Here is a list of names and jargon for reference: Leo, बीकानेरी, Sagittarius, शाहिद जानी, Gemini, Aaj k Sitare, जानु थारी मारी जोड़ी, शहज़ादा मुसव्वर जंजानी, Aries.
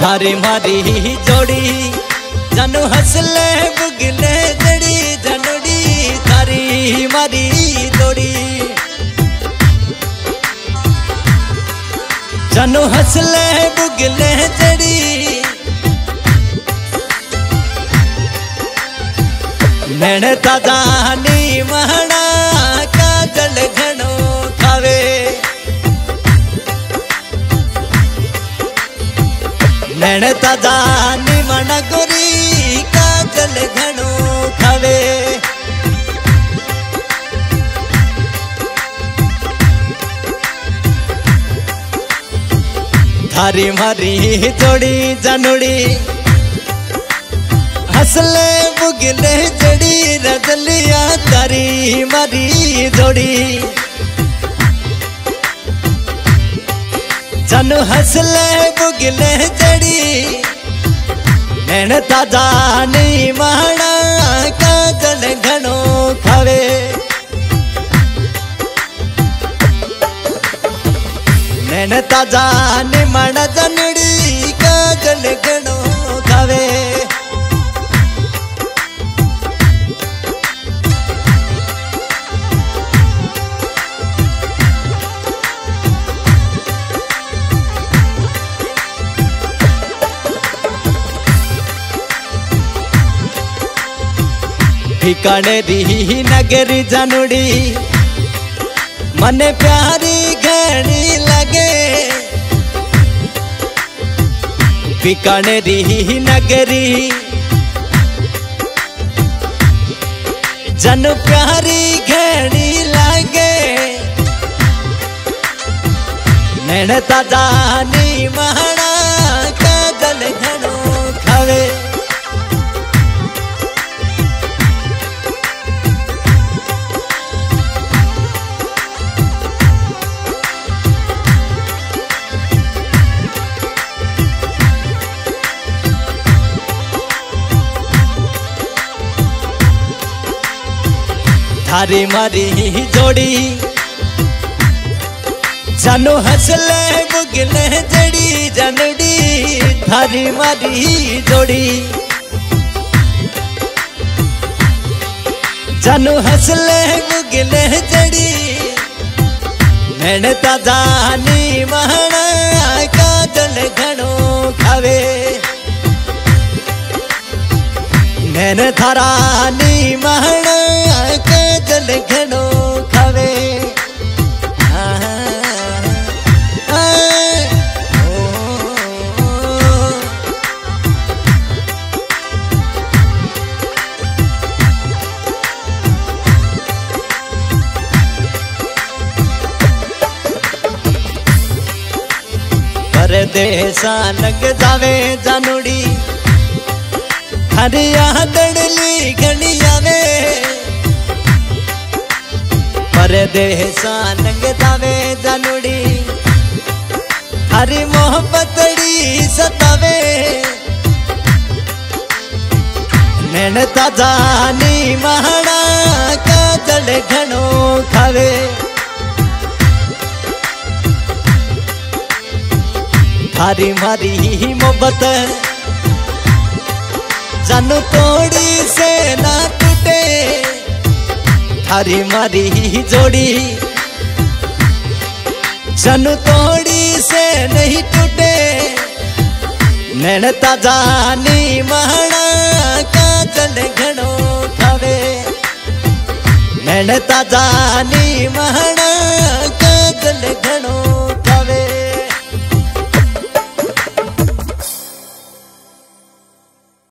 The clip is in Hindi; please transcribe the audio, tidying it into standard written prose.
थारी मारी जोड़ी, जानु हसले बुगले जड़ी, जानुड़ी थारी मारी जोड़ी, जानु हसले बुगले जड़ी, मैंने तादानी महना का जल घनो खावे, मैंने तादानी मना गोरी का जल घनो खावे, थारी मारी जोड़ी, जानुड़ी हसले बुगले जड़ी, रजलिया थारी मारी जोड़ी, जानु हसले बुगले जड़ी, नैन ताजा नहीं माना का जल घनो खावे, नैन ताजा नहीं माना जानुड़ी का जल घनो खावे, बीकानेरी नगरी जानुड़ी मने प्यारी घणी लगे, बीकानेरी नगरी जानु प्यारी घणी लगे, नैन ताजा नी महना का जल घनो खावे, थारी मारी जोड़ी, जानु हसले बुगले जड़ी, जानुड़ी थारी मारी जोड़ी, जानु हसले बुगले जड़ी, मैंने ताजा नी महना का जल घनो खावे, मैंने थारा नी महना के जल घनो खावे, परदेसा लग जावे जानुड़ी थारी आदड़ली घणी आवे, परदेसा लंग जावे जानुड़ी थारी मोहब्बतड़ी सतावे, नैन ताजा नी महना का जल घनो खावे, थारी मारी मोहब्बत जानु तोड़ी से ना टूटे, थारी मारी जोड़ी, जानु तोड़ी से नहीं टूटे, नैन ताजा नी महना का जल घनो खावे, नैन ताजा नी महना का जल घनो